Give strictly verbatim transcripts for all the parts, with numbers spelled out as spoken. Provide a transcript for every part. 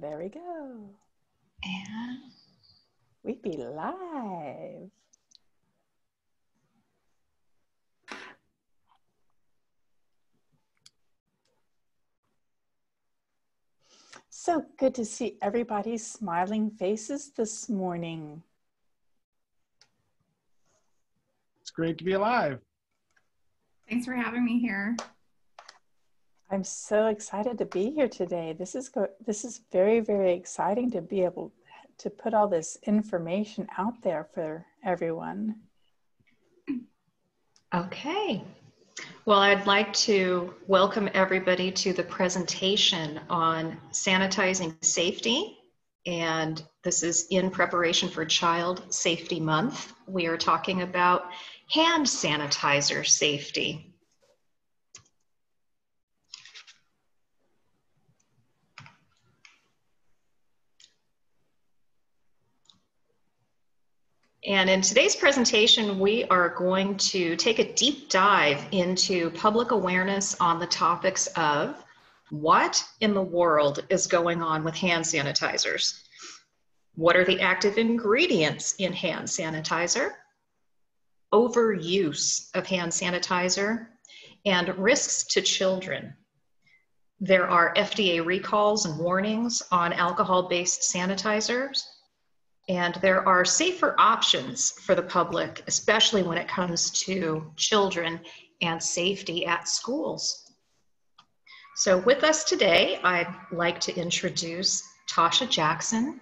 There we go. And we'd be live. So good to see everybody's smiling faces this morning. It's great to be alive. Thanks for having me here. I'm so excited to be here today. This is go this is very, very exciting to be able to put all this information out there for everyone. Okay. Well, I'd like to welcome everybody to the presentation on sanitizing safety. And this is in preparation for Child Safety Month. We are talking about hand sanitizer safety. And in today's presentation, we are going to take a deep dive into public awareness on the topics of what in the world is going on with hand sanitizers? What are the active ingredients in hand sanitizer? Overuse of hand sanitizer and risks to children. There are F D A recalls and warnings on alcohol-based sanitizers. And there are safer options for the public, especially when it comes to children and safety at schools. So with us today, I'd like to introduce Tasha Jackson,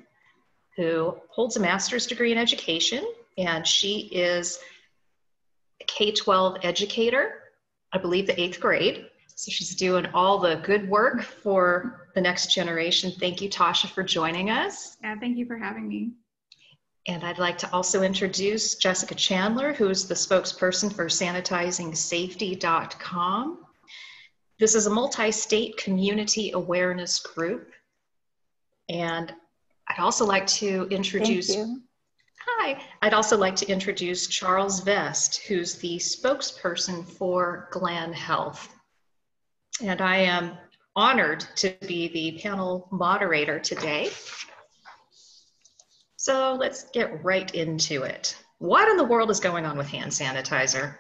who holds a master's degree in education, and she is a K twelve educator, I believe the eighth grade. So she's doing all the good work for the next generation. Thank you, Tasha, for joining us. Yeah, thank you for having me. And I'd like to also introduce Jessica Chandler, who is the spokesperson for sanitizing safety dot com. This is a multi-state community awareness group. And I'd also like to introduce... Thank you. Hi. I'd also like to introduce Charles Vest, who's the spokesperson for Glan Health. And I am honored to be the panel moderator today. So let's get right into it. What in the world is going on with hand sanitizer?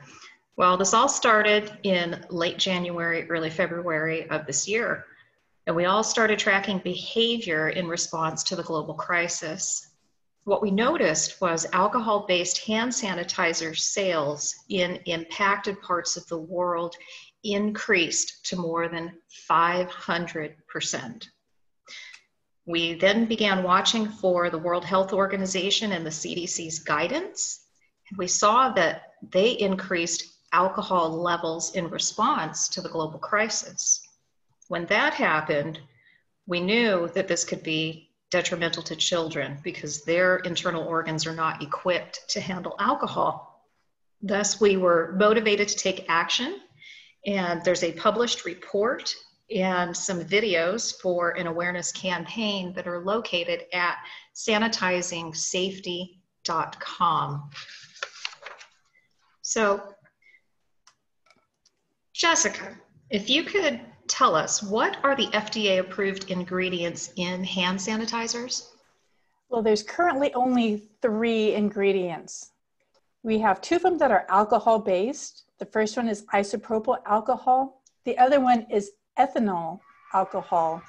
Well, this all started in late January, early February of this year. And we all started tracking behavior in response to the global crisis. What we noticed was alcohol-based hand sanitizer sales in impacted parts of the world increased to more than five hundred percent. We then began watching for the World Health Organization and the C D C's guidance. And we saw that they increased alcohol levels in response to the global crisis. When that happened, we knew that this could be detrimental to children because their internal organs are not equipped to handle alcohol. Thus, we were motivated to take action. And there's a published report and some videos for an awareness campaign that are located at sanitizing safety dot com. So, Jessica, if you could tell us, what are the F D A approved ingredients in hand sanitizers? Well, there's currently only three ingredients. We have two of them that are alcohol-based. The first one is isopropyl alcohol. The other one is ethanol alcohol.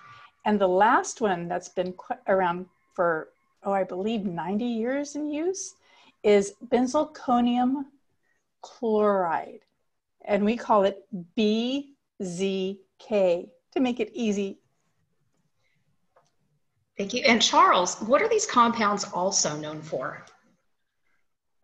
And the last one that's been around for, oh, I believe ninety years in use is benzalkonium chloride. And we call it B Z K to make it easy. Thank you. And Charles, what are these compounds also known for?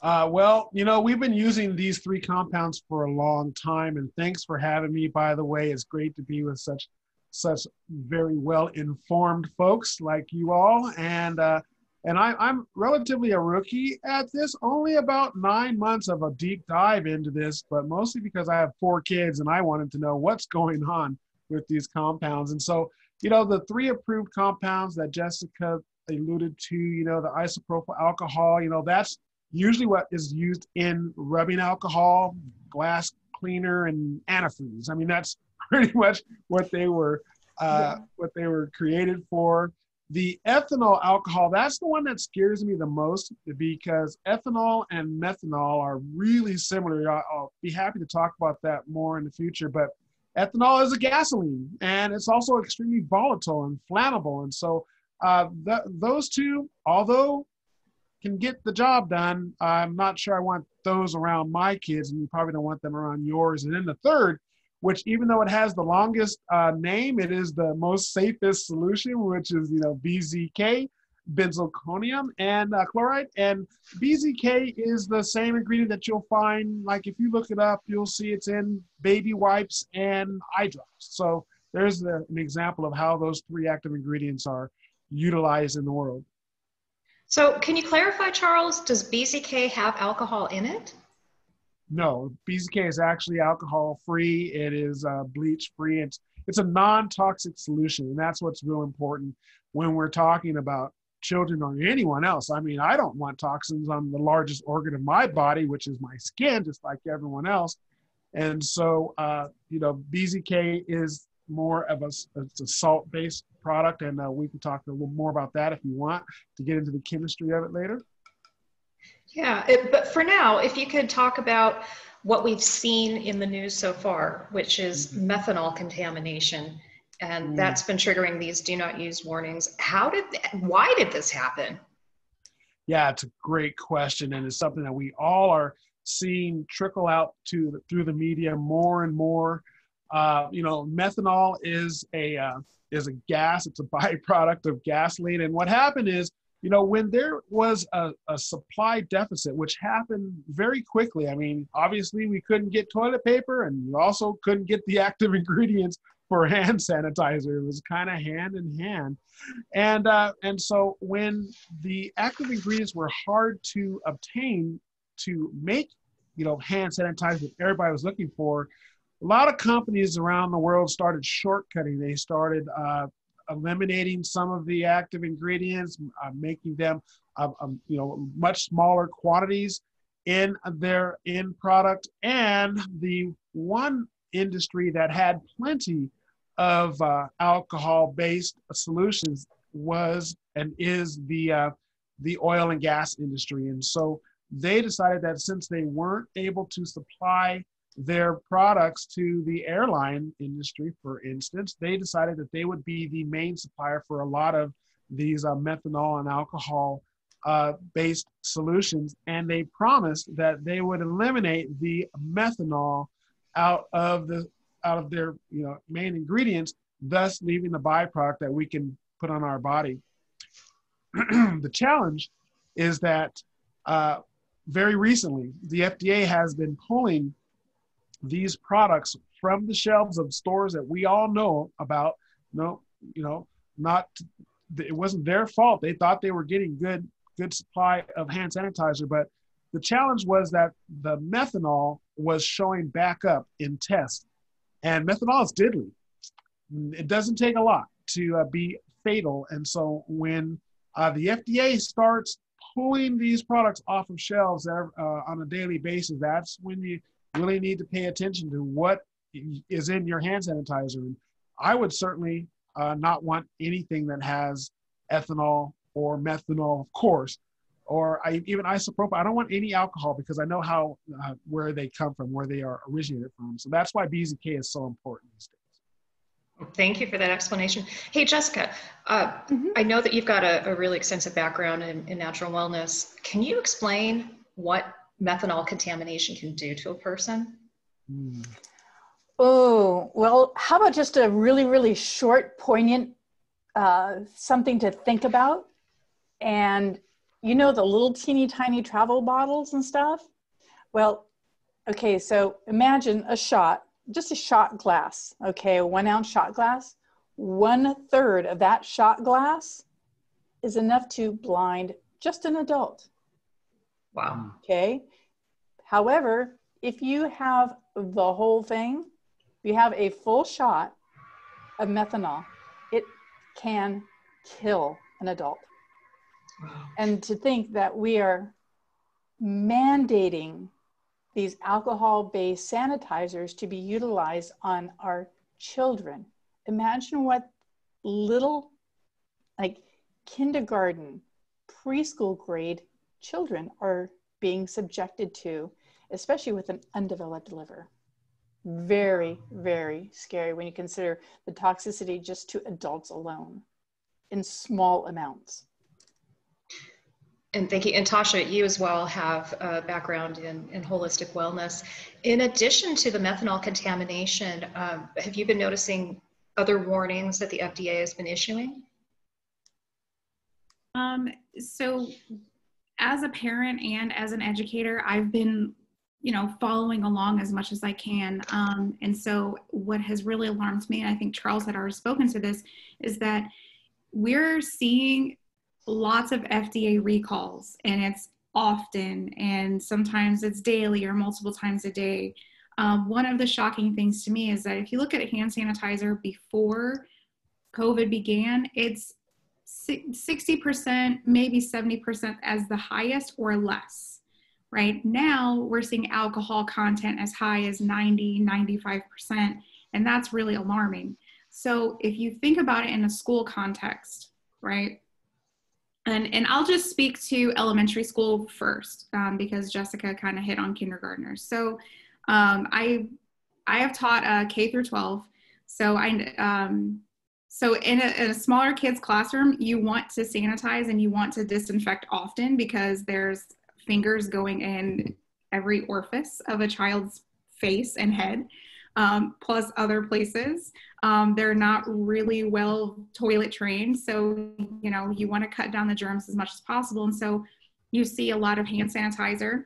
Uh, well, you know, we've been using these three compounds for a long time, and thanks for having me, by the way. It's great to be with such such very well-informed folks like you all. And uh, and I, I'm relatively a rookie at this, only about nine months of a deep dive into this, but mostly because I have four kids and I wanted to know what's going on with these compounds. And so, you know, the three approved compounds that Jessica alluded to, you know, the isopropyl alcohol, you know, that's usually what is used in rubbing alcohol, glass cleaner, and antifreeze. I mean, that's pretty much what they were, uh, yeah. what they were created for. The ethanol alcohol, that's the one that scares me the most, because ethanol and methanol are really similar. I'll, I'll be happy to talk about that more in the future, but ethanol is a gasoline, and it's also extremely volatile and flammable. And so uh, th those two, although can get the job done, I'm not sure I want those around my kids, and you probably don't want them around yours. And then the third, which even though it has the longest uh, name, it is the most safest solution, which is, you know, B Z K, benzalkonium and uh, chloride. And B Z K is the same ingredient that you'll find, like if you look it up, you'll see it's in baby wipes and eye drops. So there's the, an example of how those three active ingredients are utilized in the world. So can you clarify, Charles, does B Z K have alcohol in it? No, B Z K is actually alcohol-free. It is uh, bleach-free. It's, it's a non-toxic solution, and that's what's real important when we're talking about children or anyone else. I mean, I don't want toxins on the largest organ of my body, which is my skin, just like everyone else. And so, uh, you know, B Z K is more of a, it's a salt-based product, and uh, we can talk a little more about that if you want to get into the chemistry of it later. Yeah, it, but for now, if you could talk about what we've seen in the news so far, which is mm-hmm. methanol contamination, and mm-hmm. that's been triggering these do not use warnings. How did, why did this happen? Yeah, it's a great question, and it's something that we all are seeing trickle out to through the media more and more. Uh, you know, methanol is a uh, is a gas. It's a byproduct of gasoline, and what happened is, you know, when there was a, a supply deficit, which happened very quickly, I mean, obviously we couldn't get toilet paper, and you also couldn't get the active ingredients for hand sanitizer. It was kind of hand in hand. And, uh, and so when the active ingredients were hard to obtain to make, you know, hand sanitizer that everybody was looking for, a lot of companies around the world started shortcutting. They started uh, eliminating some of the active ingredients, uh, making them, uh, um, you know, much smaller quantities in their end product. And the one industry that had plenty of uh, alcohol-based solutions was and is the uh, the oil and gas industry. And so they decided that since they weren't able to supply their products to the airline industry, for instance, they decided that they would be the main supplier for a lot of these uh, methanol and alcohol uh, based solutions. And they promised that they would eliminate the methanol out of the out of their you know main ingredients, thus leaving the byproduct that we can put on our body. The challenge is that uh, very recently, the F D A has been pulling these products from the shelves of stores that we all know about. No, you know, not, it wasn't their fault. They thought they were getting good, good supply of hand sanitizer, but the challenge was that the methanol was showing back up in tests, and methanol is deadly. It doesn't take a lot to uh, be fatal. And so when uh, the F D A starts pulling these products off of shelves uh, on a daily basis, that's when you really need to pay attention to what is in your hand sanitizer. And I would certainly uh, not want anything that has ethanol or methanol, of course, or I, even isopropyl. I don't want any alcohol because I know how uh, where they come from, where they are originated from. So that's why B Z K is so important these days. Thank you for that explanation. Hey, Jessica, uh, mm-hmm. I know that you've got a, a really extensive background in, in natural wellness. Can you explain what methanol contamination can do to a person? Mm. Oh, well, how about just a really, really short, poignant, uh, something to think about? And you know, the little teeny tiny travel bottles and stuff? Well, okay, so imagine a shot, just a shot glass, okay, a one ounce shot glass. One third of that shot glass is enough to blind just an adult. Wow. Okay. However, if you have the whole thing, you have a full shot of methanol, it can kill an adult. Wow. And to think that we are mandating these alcohol-based sanitizers to be utilized on our children. Imagine what little, like kindergarten, preschool grade children are being subjected to, especially with an undeveloped liver. Very, very scary when you consider the toxicity just to adults alone in small amounts. And thank you. And Tasha, you as well have a background in, in holistic wellness. In addition to the methanol contamination, um, have you been noticing other warnings that the F D A has been issuing? Um, so as a parent and as an educator, I've been, you know, following along as much as I can. Um, and so what has really alarmed me, and I think Charles had already spoken to this, is that we're seeing lots of F D A recalls, and it's often, and sometimes it's daily or multiple times a day. Um, one of the shocking things to me is that if you look at a hand sanitizer before COVID began, it's sixty percent, maybe seventy percent as the highest or less. Right now, we're seeing alcohol content as high as ninety, ninety-five percent, and that's really alarming. So if you think about it in a school context, right, and, and I'll just speak to elementary school first, um, because Jessica kind of hit on kindergartners. So um, I, I have taught uh, K through twelve, so I... Um, So in a, in a smaller kids' classroom, you want to sanitize and you want to disinfect often because there's fingers going in every orifice of a child's face and head, um, plus other places. Um, they're not really well toilet trained. So, you know, you want to cut down the germs as much as possible. And so you see a lot of hand sanitizer,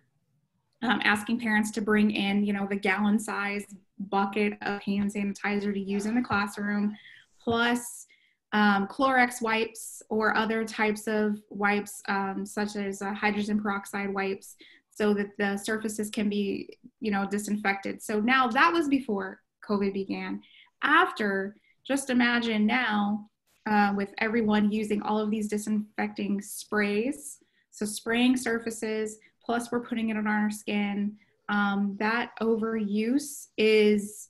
um, asking parents to bring in, you know, the gallon size bucket of hand sanitizer to use in the classroom, plus um, Clorox wipes or other types of wipes, um, such as uh, hydrogen peroxide wipes, so that the surfaces can be, you know, disinfected. So now that was before COVID began. After, just imagine now uh, with everyone using all of these disinfecting sprays, so spraying surfaces, plus we're putting it on our skin, um, that overuse is,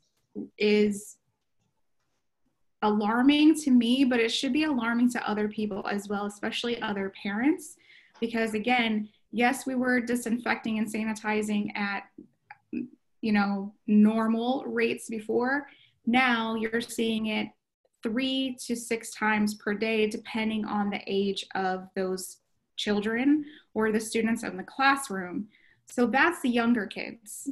is, alarming to me, but it should be alarming to other people as well, especially other parents, because again, yes, we were disinfecting and sanitizing at, you know, normal rates before. Now you're seeing it three to six times per day, depending on the age of those children or the students in the classroom. So that's the younger kids.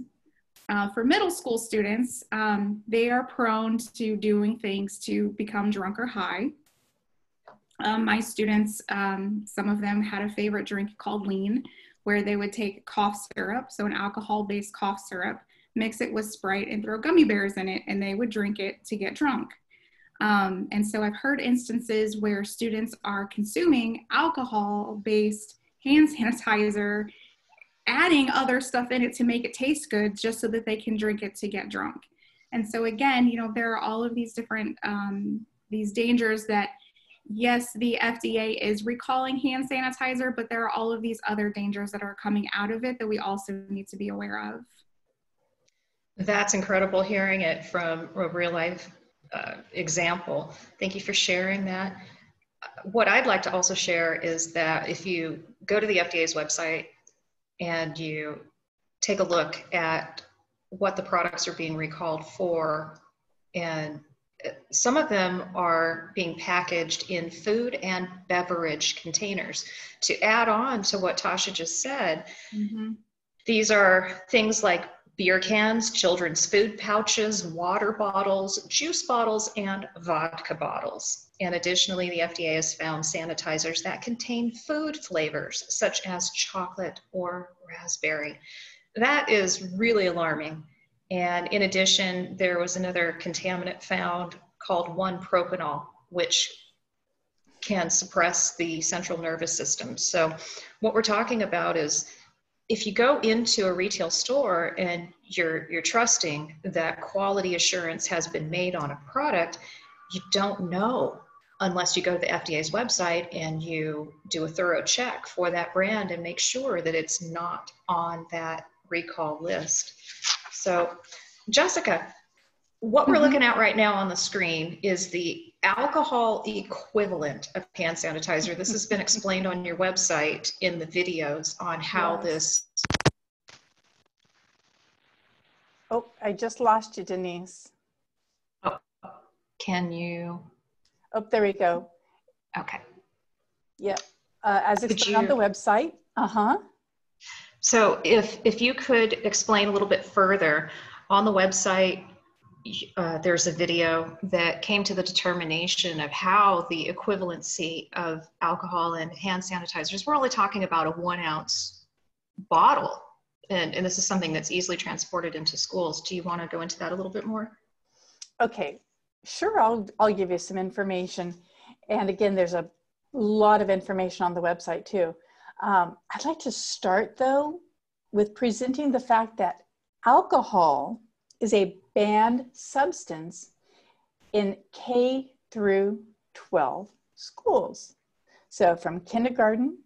Uh, for middle school students, um, they are prone to doing things to become drunk or high. Um, my students, um, some of them had a favorite drink called lean, where they would take cough syrup, so an alcohol-based cough syrup, mix it with Sprite and throw gummy bears in it, and they would drink it to get drunk. Um, and so I've heard instances where students are consuming alcohol-based hand sanitizer, adding other stuff in it to make it taste good just so that they can drink it to get drunk. And so again, you know, there are all of these different, um, these dangers that, yes, the F D A is recalling hand sanitizer, but there are all of these other dangers that are coming out of it that we also need to be aware of. That's incredible hearing it from a real life uh, example. Thank you for sharing that. What I'd like to also share is that if you go to the F D A's website, and you take a look at what the products are being recalled for, and some of them are being packaged in food and beverage containers. To add on to what Tasha just said, mm-hmm. These are things like beer cans, children's food pouches, water bottles, juice bottles, and vodka bottles. And additionally, the F D A has found sanitizers that contain food flavors, such as chocolate or raspberry. That is really alarming. And in addition, there was another contaminant found called one propanol, which can suppress the central nervous system. So what we're talking about is, if you go into a retail store and you're, you're trusting that quality assurance has been made on a product, you don't know unless you go to the F D A's website and you do a thorough check for that brand and make sure that it's not on that recall list. So, Jessica, what we're mm-hmm. looking at right now on the screen is the alcohol equivalent of hand sanitizer. This has been explained on your website in the videos on how yes. this. Oh, I just lost you, Denise. Oh, can you? Oh, there we go. Okay. Yep. Uh, as explained on the website. Uh-huh. So if, if you could explain a little bit further, on the website, uh, there's a video that came to the determination of how the equivalency of alcohol and hand sanitizers, we're only talking about a one ounce bottle. And, and this is something that's easily transported into schools. Do you want to go into that a little bit more? Okay, sure, I'll, I'll give you some information. And again, there's a lot of information on the website too. Um, I'd like to start though with presenting the fact that alcohol is a banned substance in K through twelve schools. So from kindergarten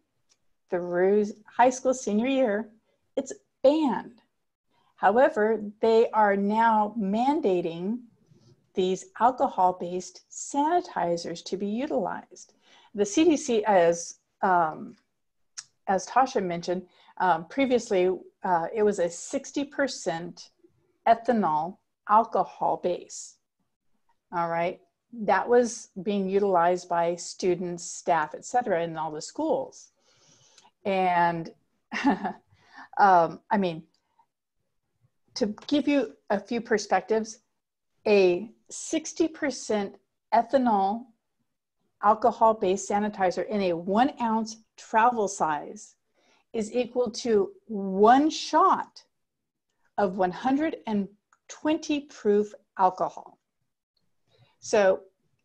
through high school senior year, it's banned. However, they are now mandating these alcohol-based sanitizers to be utilized. The C D C, as um, as Tasha mentioned, um, previously uh, it was a sixty percent ethanol alcohol base, all right? That was being utilized by students, staff, et cetera, in all the schools. And um, I mean, to give you a few perspectives, a sixty percent ethanol alcohol-based sanitizer in a one ounce travel size is equal to one shot of one hundred twenty proof alcohol. So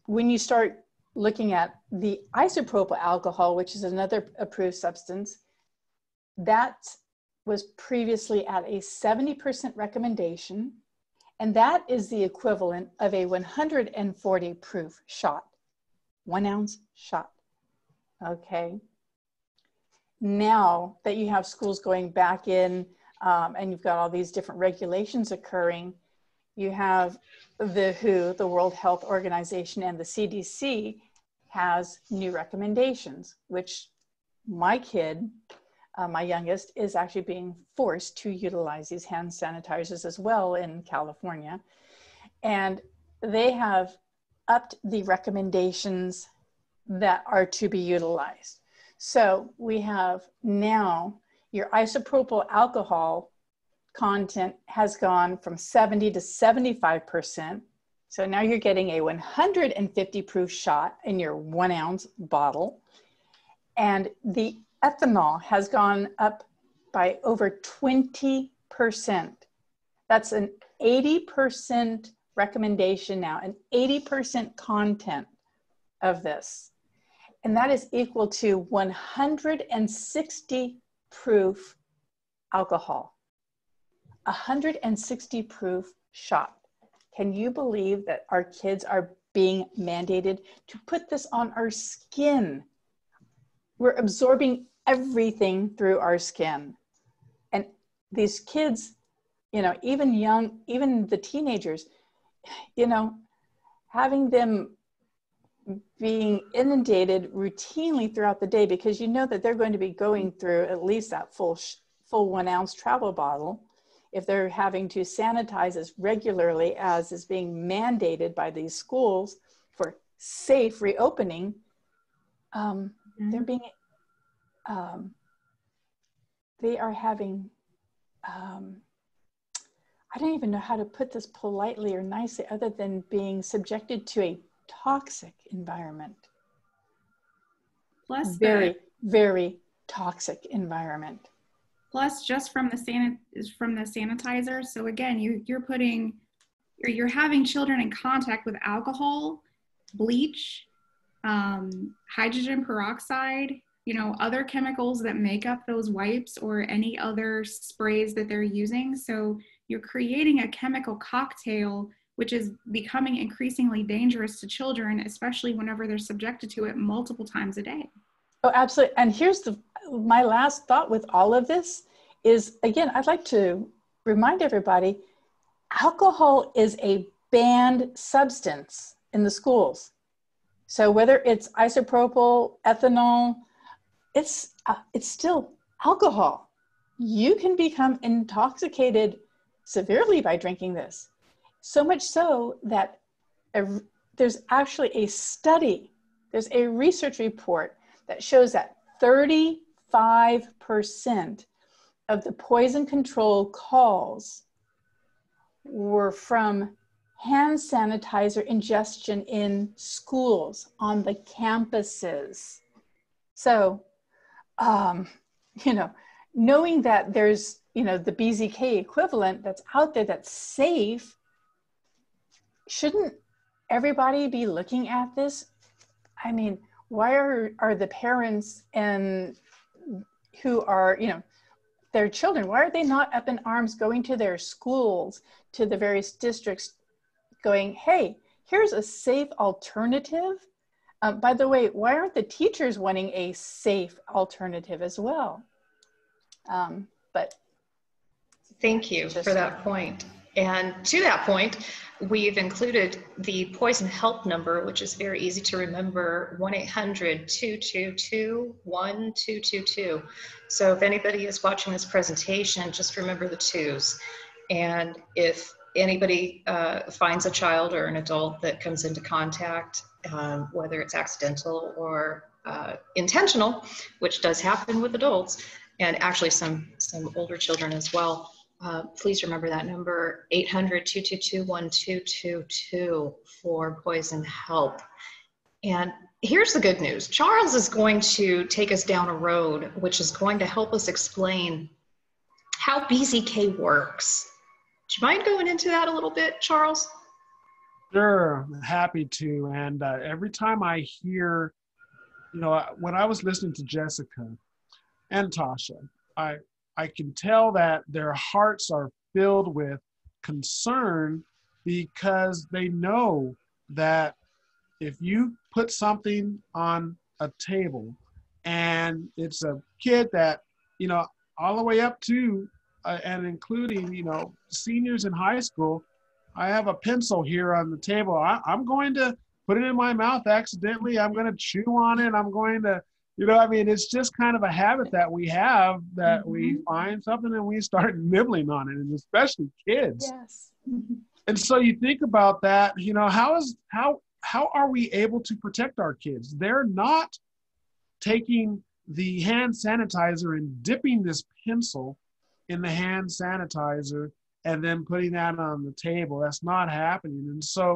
when you start looking at the isopropyl alcohol, which is another approved substance, that was previously at a seventy percent recommendation, and that is the equivalent of a one hundred forty proof shot, one ounce shot, okay? Now that you have schools going back in um, and you've got all these different regulations occurring, you have the W H O, the World Health Organization, and the C D C has new recommendations, which my kid, uh, my youngest, is actually being forced to utilize these hand sanitizers as well in California. And they have upped the recommendations that are to be utilized. So we have now your isopropyl alcohol content has gone from seventy to seventy-five percent. So now you're getting a one hundred fifty proof shot in your one ounce bottle. And the ethanol has gone up by over twenty percent. That's an eighty percent recommendation now, an eighty percent content of this. And that is equal to one hundred sixty proof alcohol, one hundred sixty proof shot. Can you believe that our kids are being mandated to put this on our skin? We're absorbing everything through our skin. And these kids, you know, even young, even the teenagers, you know, having them being inundated routinely throughout the day, because you know that they're going to be going through at least that full sh full one ounce travel bottle if they're having to sanitize as regularly as is being mandated by these schools for safe reopening. Um, mm-hmm. They're being, um, they are having, um, I don't even know how to put this politely or nicely other than being subjected to a toxic environment. Plus very, the, very toxic environment. Plus just from the sanit from the sanitizer. So again, you you're putting you're you're having children in contact with alcohol, bleach, um, hydrogen peroxide, you know, other chemicals that make up those wipes or any other sprays that they're using. So you're creating a chemical cocktail which is becoming increasingly dangerous to children, especially whenever they're subjected to it multiple times a day. Oh, absolutely. And here's the, my last thought with all of this is, again, I'd like to remind everybody, alcohol is a banned substance in the schools. So whether it's isopropyl, ethanol, it's, uh, it's still alcohol. You can become intoxicated severely by drinking this. So much so that a, there's actually a study, there's a research report that shows that thirty-five percent of the poison control calls were from hand sanitizer ingestion in schools, on the campuses. So, um, you know, knowing that there's, you know, the B Z K equivalent that's out there that's safe, shouldn't everybody be looking at this? I mean, why are, are the parents and who are, you know, their children, why are they not up in arms going to their schools, to the various districts, going, hey, here's a safe alternative. Uh, by the way, why aren't the teachers wanting a safe alternative as well? Um, but thank you for that point. And to that point, we've included the poison help number, which is very easy to remember, one eight hundred, two two two, one two two two. So if anybody is watching this presentation, just remember the twos. And if anybody uh, finds a child or an adult that comes into contact, um, whether it's accidental or uh, intentional, which does happen with adults, and actually some, some older children as well, Uh, please remember that number, eight hundred, two two two, one two two two, for poison help. And here's the good news. Charles is going to take us down a road which is going to help us explain how B Z K works. Do you mind going into that a little bit, Charles? Sure, I'm happy to. And uh, every time I hear, you know, when I was listening to Jessica and Tasha, I I can tell that their hearts are filled with concern, because they know that if you put something on a table and it's a kid that, you know, all the way up to uh, and including, you know, seniors in high school, I have a pencil here on the table. I, I'm going to put it in my mouth accidentally. I'm going to chew on it. I'm going to, you know, I mean, it's just kind of a habit that we have, that mm-hmm. we find something and we start nibbling on it, and especially kids. Yes. And so you think about that, you know, how is, how, how are we able to protect our kids? They're not taking the hand sanitizer and dipping this pencil in the hand sanitizer and then putting that on the table. That's not happening. And so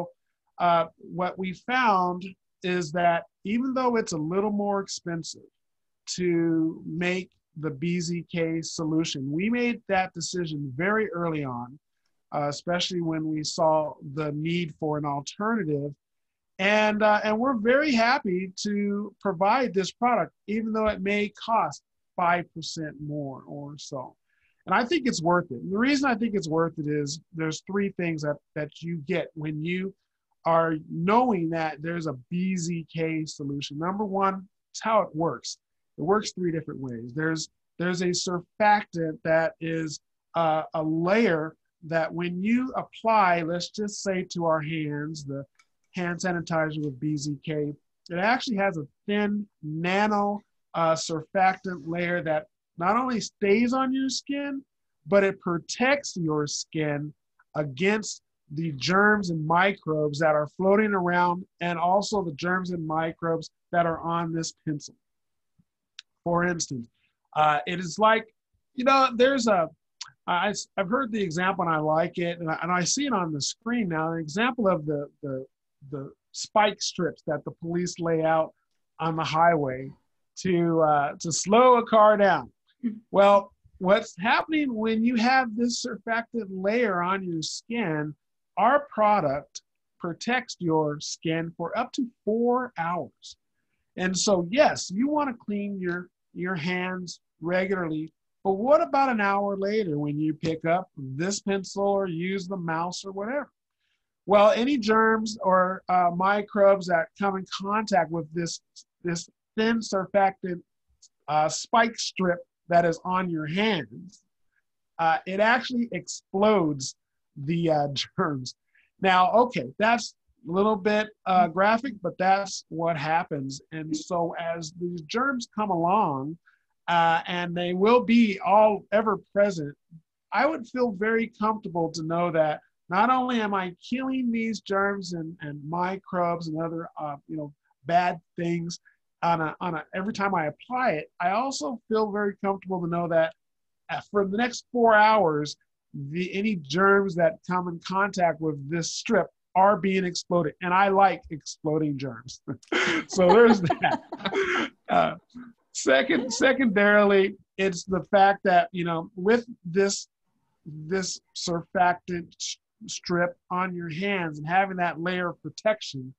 uh, what we found is that even though it's a little more expensive to make the B Z K solution, we made that decision very early on, uh, especially when we saw the need for an alternative. And, uh, and we're very happy to provide this product, even though it may cost five percent more or so. And I think it's worth it. And the reason I think it's worth it is there's three things that, that you get when you are knowing that there's a B Z K solution. Number one, it's how it works. It works three different ways. There's, there's a surfactant that is uh, a layer that when you apply, let's just say to our hands, the hand sanitizer with B Z K, it actually has a thin nano uh, surfactant layer that not only stays on your skin, but it protects your skin against the germs and microbes that are floating around, and also the germs and microbes that are on this pencil. For instance, uh, it is like, you know, there's a, I, I've heard the example and I like it, and I, and I see it on the screen now, an example of the, the, the spike strips that the police lay out on the highway to, uh, to slow a car down. Well, what's happening when you have this surfactant layer on your skin, our product protects your skin for up to four hours. And so, yes, you want to clean your, your hands regularly, but what about an hour later when you pick up this pencil or use the mouse or whatever? Well, any germs or uh, microbes that come in contact with this, this thin surfactant uh, spike strip that is on your hands, uh, it actually explodes the uh, germs. Now, okay, that's a little bit uh, graphic, but that's what happens. And so as these germs come along, uh, and they will be all ever present, I would feel very comfortable to know that not only am I killing these germs and, and microbes and other uh, you know, bad things on a, on a, every time I apply it, I also feel very comfortable to know that for the next four hours, the, any germs that come in contact with this strip are being exploded. And I like exploding germs. So there's that. Uh, second, secondarily, it's the fact that, you know, with this, this surfactant strip on your hands and having that layer of protection,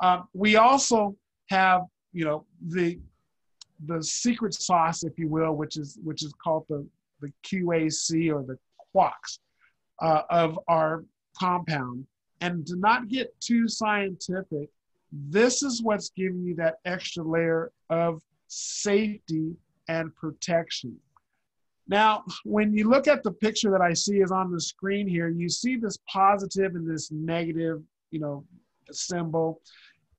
uh, we also have, you know, the, the secret sauce, if you will, which is, which is called the, the Q A C or the Q A C uh, of our compound. And to not get too scientific, this is what's giving you that extra layer of safety and protection. Now, when you look at the picture that I see is on the screen here, you see this positive and this negative, you know, symbol.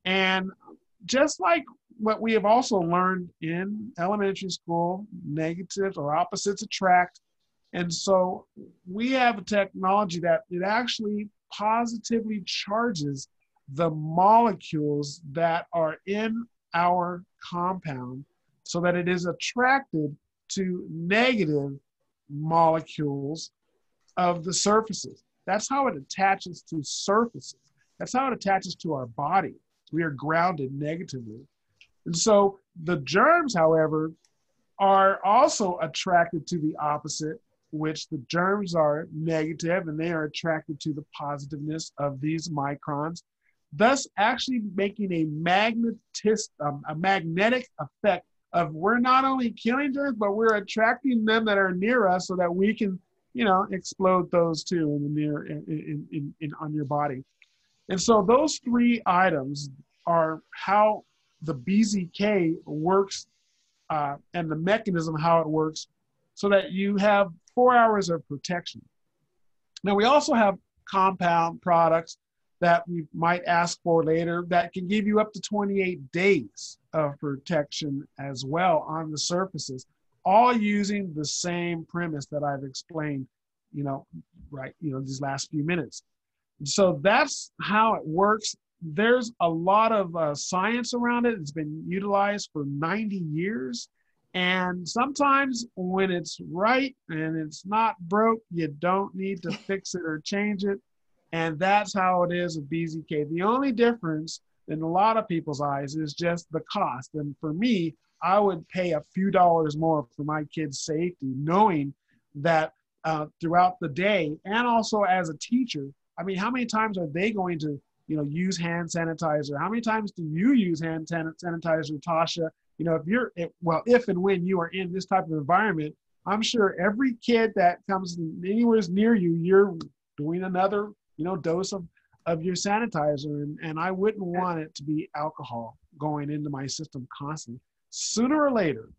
And just like what we have also learned in elementary school, negatives or opposites attract. And so we have a technology that it actually positively charges the molecules that are in our compound so that it is attracted to negative molecules of the surfaces. That's how it attaches to surfaces. That's how it attaches to our body. We are grounded negatively. And so the germs, however, are also attracted to the opposite, which the germs are negative and they are attracted to the positiveness of these microns, thus actually making a, magnetist, um, a magnetic effect of we're not only killing germs, but we're attracting them that are near us so that we can, you know, explode those too in the near, in, in, in, in, on your body. And so those three items are how the B Z K works uh, and the mechanism how it works so that you have four hours of protection. Now, we also have compound products that we might ask for later that can give you up to twenty-eight days of protection as well on the surfaces, all using the same premise that I've explained, you know, right, you know, these last few minutes. So that's how it works. There's a lot of uh, science around it. It's been utilized for ninety years. And sometimes when it's right and it's not broke, you don't need to fix it or change it. And that's how it is with B Z K. The only difference in a lot of people's eyes is just the cost. And for me, I would pay a few dollars more for my kids' safety, knowing that uh, throughout the day and also as a teacher, I mean, how many times are they going to, you know, use hand sanitizer? How many times do you use hand sanitizer, Tasha? You know, if you're, well, if and when you are in this type of environment, I'm sure every kid that comes anywhere near you, you're doing another, you know, dose of, of your sanitizer. And, and I wouldn't want it to be alcohol going into my system constantly. Sooner or later,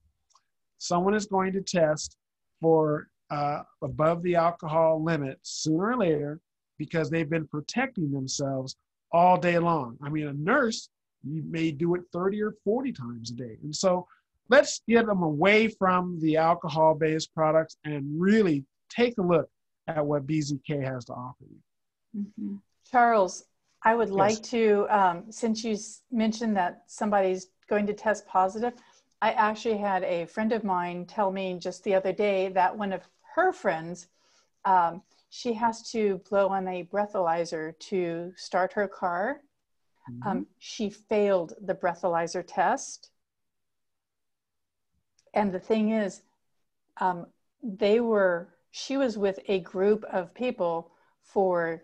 someone is going to test for uh, above the alcohol limit sooner or later because they've been protecting themselves all day long. I mean, a nurse, you may do it thirty or forty times a day. And so let's get them away from the alcohol-based products and really take a look at what B Z K has to offer you. Mm-hmm. Charles, I would yes. like to, um, since you mentioned that somebody's going to test positive, I actually had a friend of mine tell me just the other day that one of her friends, um, she has to blow on a breathalyzer to start her car. Mm-hmm. Um, she failed the breathalyzer test. And the thing is, um, they were, she was with a group of people for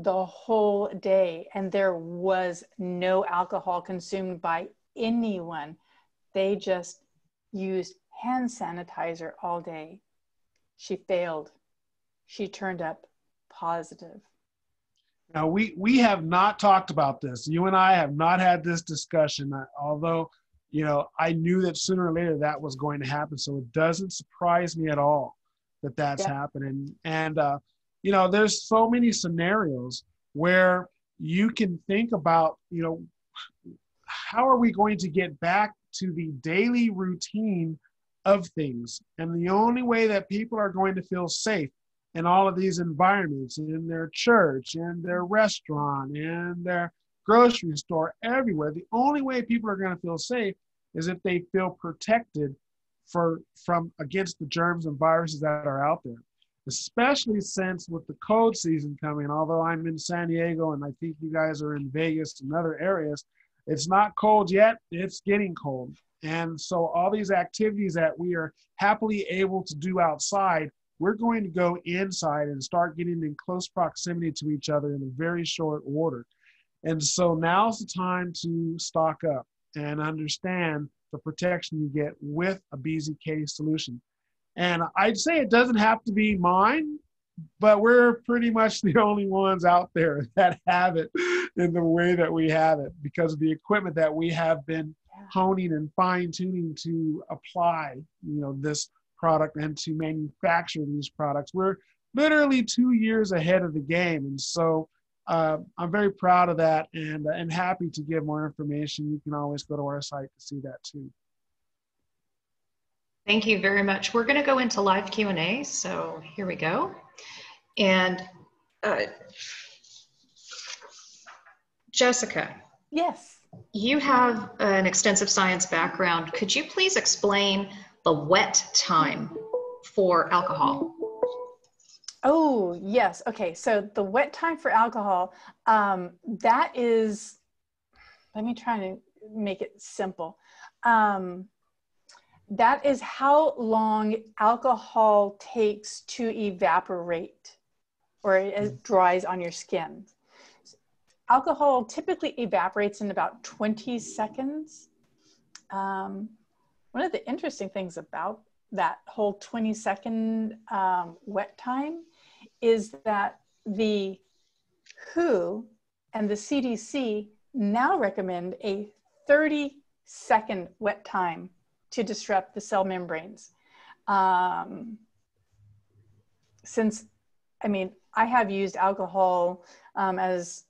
the whole day, and there was no alcohol consumed by anyone. They just used hand sanitizer all day. She failed. She turned up positive. Now, we, we have not talked about this. You and I have not had this discussion, although, you know, I knew that sooner or later that was going to happen. So it doesn't surprise me at all that that's yeah. happening. And, uh, you know, there's so many scenarios where you can think about, you know, how are we going to get back to the daily routine of things? And the only way that people are going to feel safe in all of these environments, in their church, in their restaurant, in their grocery store, everywhere, the only way people are going to feel safe is if they feel protected for from against the germs and viruses that are out there, especially since with the cold season coming. Although I'm in San Diego and I think you guys are in Vegas and other areas, it's not cold yet, it's getting cold. And so all these activities that we are happily able to do outside, we're going to go inside and start getting in close proximity to each other in a very short order. And so now's the time to stock up and understand the protection you get with a B Z K solution. And I'd say it doesn't have to be mine, but we're pretty much the only ones out there that have it in the way that we have it because of the equipment that we have been honing and fine-tuning to apply, you know, this product and to manufacture these products. We're literally two years ahead of the game. And so uh, I'm very proud of that and, and happy to give more information. You can always go to our site to see that too. Thank you very much. We're going to go into live Q and A. So here we go. And uh, Jessica. Yes. You have an extensive science background. Could you please explain the wet time for alcohol? Oh, yes. Okay. So the wet time for alcohol, um, that is, let me try to make it simple. Um, that is how long alcohol takes to evaporate or it dries on your skin. Alcohol typically evaporates in about twenty seconds. Um, one of the interesting things about that whole twenty second um, wet time is that the W H O and the C D C now recommend a thirty second wet time to disrupt the cell membranes. Um, since, I mean, I have used alcohol um, as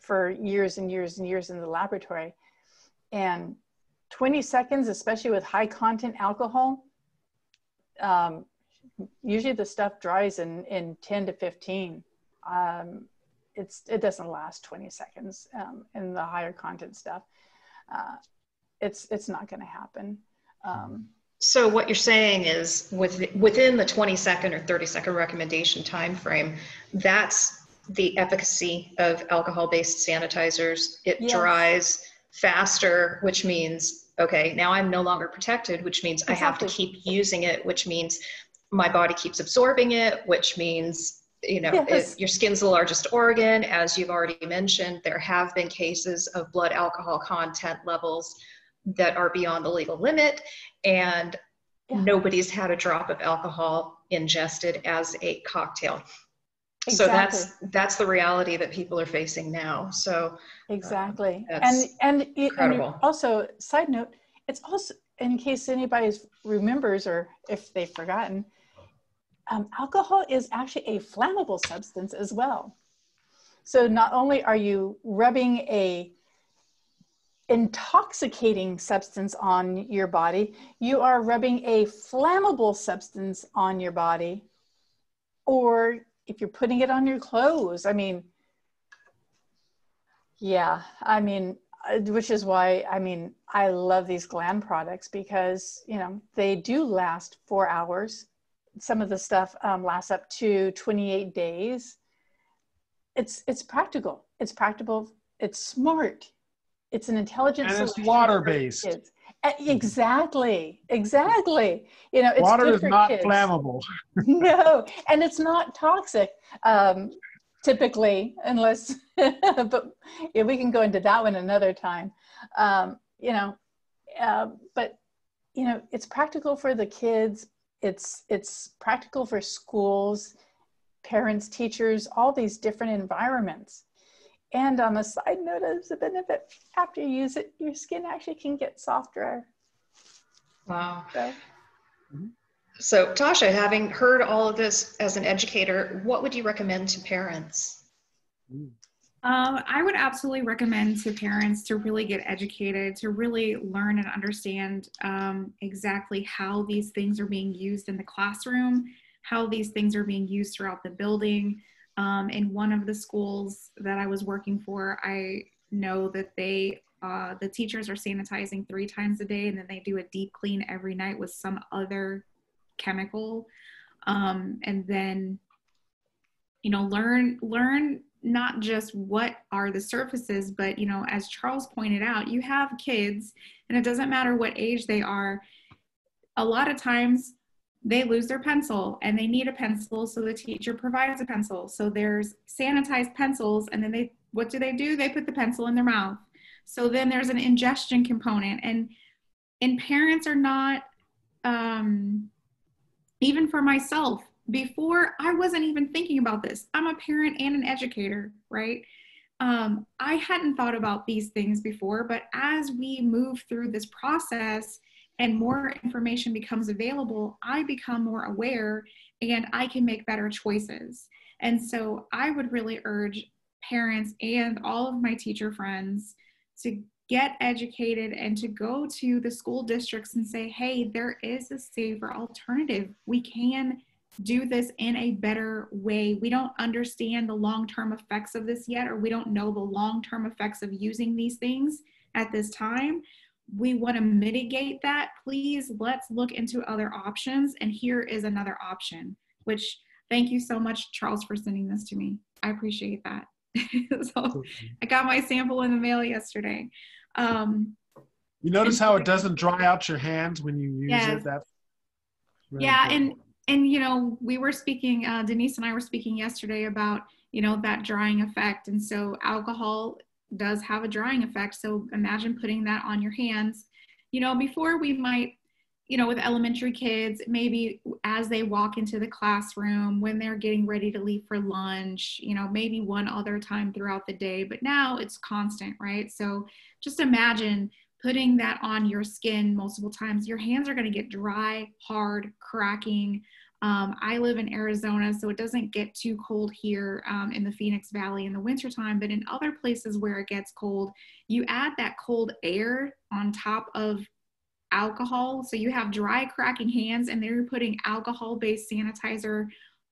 for years and years and years in the laboratory, and twenty seconds, especially with high content alcohol, um, usually the stuff dries in, in ten to fifteen. Um, it's, it doesn't last twenty seconds um, in the higher content stuff. Uh, it's, it's not gonna happen. Um, so what you're saying is with, within the twenty second or thirty second recommendation time frame, that's the efficacy of alcohol-based sanitizers. It yes. dries faster, which means, okay, now I'm no longer protected, which means exactly. I have to keep using it, which means my body keeps absorbing it, which means, you know, yes. it, your skin's the largest organ. As you've already mentioned, there have been cases of blood alcohol content levels that are beyond the legal limit, and yeah. nobody's had a drop of alcohol ingested as a cocktail. Exactly. So that's that's the reality that people are facing now. So exactly, um, and and, it, and also side note, it's also in case anybody remembers or if they've forgotten, um, alcohol is actually a flammable substance as well. So not only are you rubbing a intoxicating substance on your body, you are rubbing a flammable substance on your body, or if you're putting it on your clothes. I mean, yeah, I mean, which is why, I mean, I love these Glan products because, you know, they do last four hours. Some of the stuff um, lasts up to twenty-eight days. It's, it's practical. It's practical. It's smart. It's an intelligent solution. And it's water-based. Exactly, exactly. You know, it's water is not kids. Flammable. No, and it's not toxic, um, typically, unless, but yeah, we can go into that one another time. Um, you know, uh, but, you know, it's practical for the kids. It's, it's practical for schools, parents, teachers, all these different environments. And on the side note, as a benefit, after you use it, your skin actually can get softer. Wow. So. So Tasha, having heard all of this as an educator, what would you recommend to parents? Uh, I would absolutely recommend to parents to really get educated, to really learn and understand um, exactly how these things are being used in the classroom, how these things are being used throughout the building. Um, in one of the schools that I was working for, I know that they, uh, the teachers are sanitizing three times a day, and then they do a deep clean every night with some other chemical. Um, and then, you know, learn, learn, not just what are the surfaces, but, you know, as Charles pointed out, you have kids, and it doesn't matter what age they are. A lot of times they lose their pencil and they need a pencil, so the teacher provides a pencil. So there's sanitized pencils, and then they, what do they do? They put the pencil in their mouth. So then there's an ingestion component, and, and parents are not, um, even for myself, before, I wasn't even thinking about this. I'm a parent and an educator, right? Um, I hadn't thought about these things before, but as we move through this process and more information becomes available, I become more aware and I can make better choices. And so I would really urge parents and all of my teacher friends to get educated and to go to the school districts and say, hey, there is a safer alternative. We can do this in a better way. We don't understand the long-term effects of this yet, or we don't know the long-term effects of using these things at this time. We want to mitigate that. Please, let's look into other options. And here is another option, which, thank you so much, Charles, for sending this to me. I appreciate that. So I got my sample in the mail yesterday. Um, you notice how it doesn't dry out your hands when you use yes. it? That's really yeah. Cool. And And, you know, we were speaking, uh, Denise and I were speaking yesterday about, you know, that drying effect. And so alcohol does have a drying effect. So imagine putting that on your hands. You know, before we might, you know, with elementary kids, maybe as they walk into the classroom, when they're getting ready to leave for lunch, you know, maybe one other time throughout the day, but now it's constant, right? So just imagine putting that on your skin multiple times. Your hands are going to get dry, hard, cracking. Um, I live in Arizona, so it doesn't get too cold here um, in the Phoenix Valley in the wintertime, but in other places where it gets cold, you add that cold air on top of alcohol. So you have dry, cracking hands, and then you're putting alcohol-based sanitizer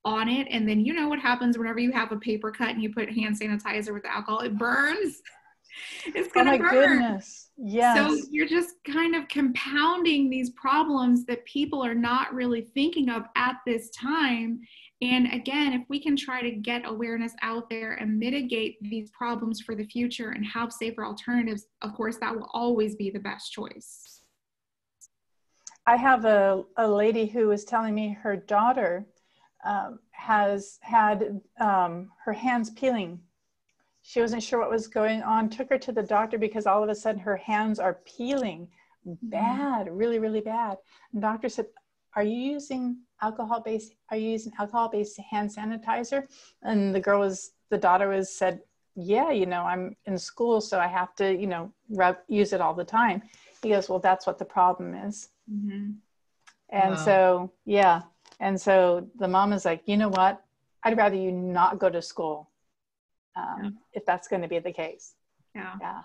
on it. And then you know what happens whenever you have a paper cut and you put hand sanitizer with alcohol, it burns. It's gonna oh my burn. Goodness. Yes. So you're just kind of compounding these problems that people are not really thinking of at this time. And again, if we can try to get awareness out there and mitigate these problems for the future and have safer alternatives, of course, that will always be the best choice. I have a, a lady who was telling me her daughter um, has had um, her hands peeling. She wasn't sure what was going on, took her to the doctor because all of a sudden her hands are peeling bad, really, really bad. The doctor said, are you using alcohol-based, are you using alcohol-based hand sanitizer? And the girl was, the daughter was said, yeah, you know, I'm in school, so I have to, you know, rub, use it all the time. He goes, well, that's what the problem is. Mm-hmm. And wow. so, yeah. And so the mom is like, you know what? I'd rather you not go to school. Um, yeah. If that's going to be the case. Yeah. yeah.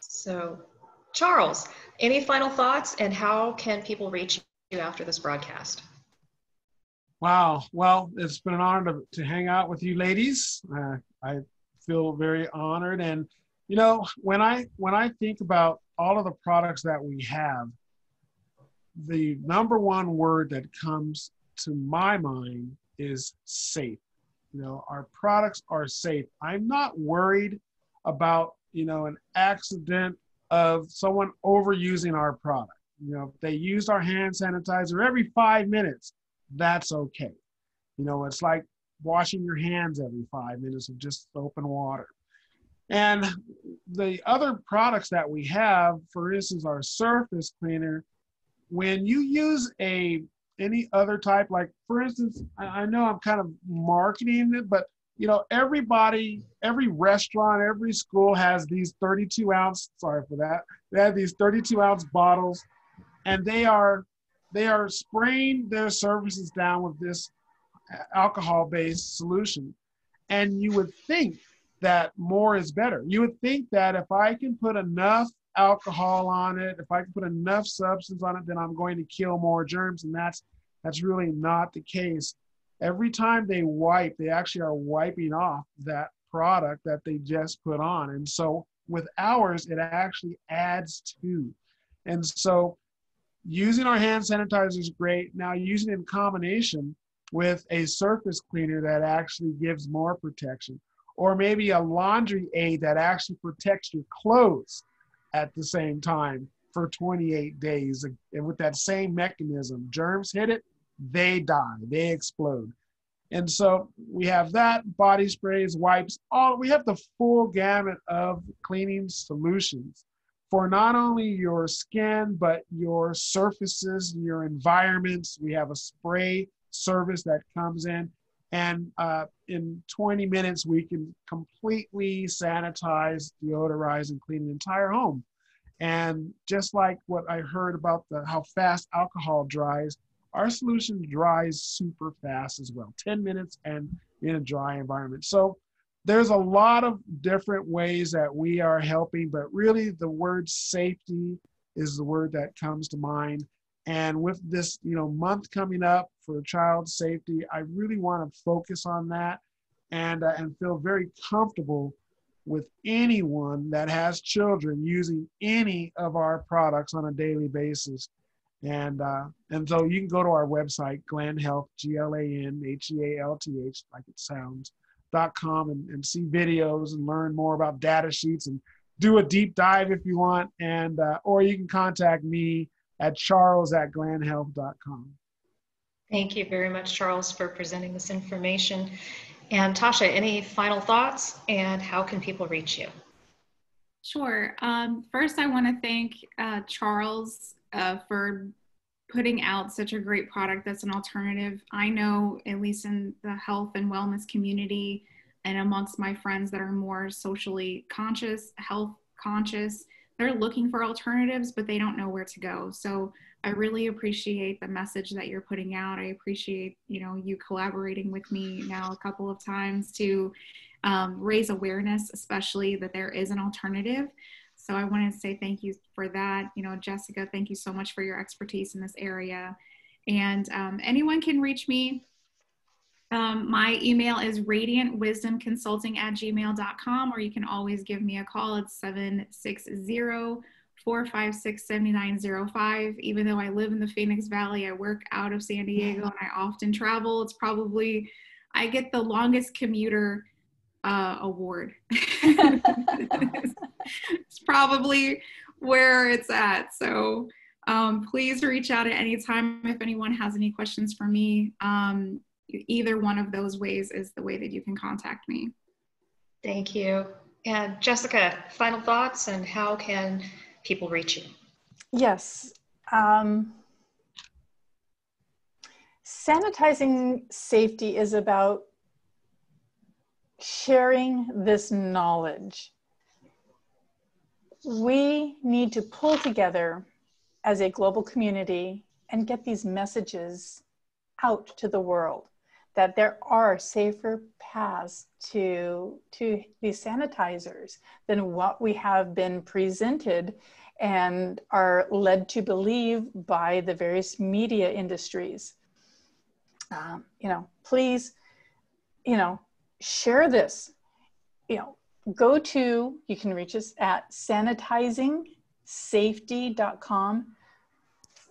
So, Charles, any final thoughts, and how can people reach you after this broadcast? Wow. Well, it's been an honor to, to hang out with you ladies. Uh, I feel very honored. And, you know, when I, when I think about all of the products that we have, the number one word that comes to my mind is safe. You know, our products are safe. I'm not worried about, you know, an accident of someone overusing our product. You know, if they used our hand sanitizer every five minutes, that's okay. You know, it's like washing your hands every five minutes with just soap and water. And the other products that we have, for instance, our surface cleaner, when you use a any other type, like for instance, I know I'm kind of marketing it, but you know, everybody, every restaurant, every school has these thirty-two ounce, sorry for that, they have these thirty-two ounce bottles, and they are, they are spraying their surfaces down with this alcohol-based solution. And you would think that more is better. You would think that if I can put enough alcohol on it, if I can put enough substance on it, then I'm going to kill more germs, and that's that's really not the case. Every time they wipe, they actually are wiping off that product that they just put on. And so with ours, it actually adds to. And so using our hand sanitizer is great. Now using it in combination with a surface cleaner that actually gives more protection, or maybe a laundry aid that actually protects your clothes at the same time for twenty-eight days. And with that same mechanism, germs hit it, they die, they explode. And so we have that, body sprays, wipes, all, we have the full gamut of cleaning solutions for not only your skin, but your surfaces, your environments. We have a spray service that comes in, and uh, in twenty minutes, we can completely sanitize, deodorize, and clean the entire home. And just like what I heard about the, how fast alcohol dries, our solution dries super fast as well, ten minutes and in a dry environment. So there's a lot of different ways that we are helping, but really the word safety is the word that comes to mind. And with this, you know, month coming up for child safety, I really want to focus on that and, uh, and feel very comfortable with anyone that has children using any of our products on a daily basis. And uh, and so you can go to our website, Glan Health, G L A N H E A L T H, like it sounds, dot com, and, and see videos and learn more about data sheets and do a deep dive if you want. And uh, or you can contact me at charles at glan health dot com. Thank you very much, Charles, for presenting this information. And Tasha, any final thoughts, and how can people reach you? Sure. Um, first, I want to thank uh, Charles Uh, for putting out such a great product that's an alternative. I know, at least in the health and wellness community and amongst my friends that are more socially conscious, health conscious, they're looking for alternatives, but they don't know where to go. So I really appreciate the message that you're putting out. I appreciate, you know, you collaborating with me now a couple of times to um, raise awareness, especially that there is an alternative. So I wanted to say thank you for that. You know, Jessica, thank you so much for your expertise in this area. And um, anyone can reach me. Um, my email is radiant wisdom consulting at gmail dot com, or you can always give me a call. It's seven six zero, four five six, seven nine zero five. Even though I live in the Phoenix Valley, I work out of San Diego, and I often travel. It's probably, I get the longest commuter uh, award. It's probably where it's at. So um, please reach out at any time if anyone has any questions for me. Um, either one of those ways is the way that you can contact me. Thank you. And Jessica, final thoughts, and how can people reach you? Yes. Um, sanitizing safety is about sharing this knowledge. We need to pull together as a global community and get these messages out to the world that there are safer paths to, to these sanitizers than what we have been presented and are led to believe by the various media industries. Um, you know, please, you know, share this, you know, go to, you can reach us at sanitizing safety dot com.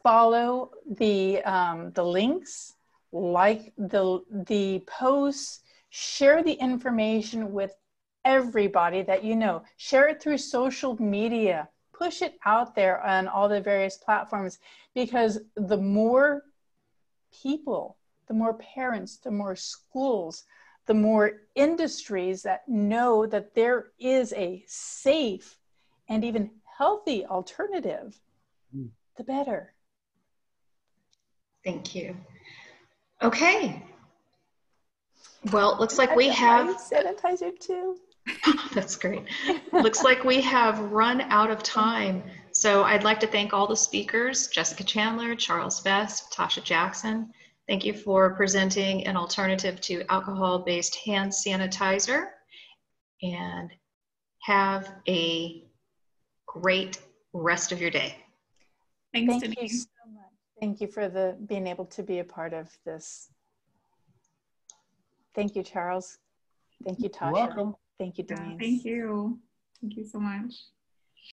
Follow the, um, the links, like the, the posts, share the information with everybody that you know. Share it through social media. Push it out there on all the various platforms, because the more people, the more parents, the more schools, the more industries that know that there is a safe and even healthy alternative, mm. the better. Thank you. Okay. Well, it looks like we have sanitizer too. That's great. Looks like we have run out of time. So I'd like to thank all the speakers, Jessica Chandler, Charles Vest, Tasha Jackson. Thank you for presenting an alternative to alcohol-based hand sanitizer. and have a great rest of your day. Thanks, Thank Denise. You so much. Thank you for the being able to be a part of this. Thank you, Charles. Thank you, Tasha. You're welcome. Thank you, Denise. Yeah, thank you. Thank you so much.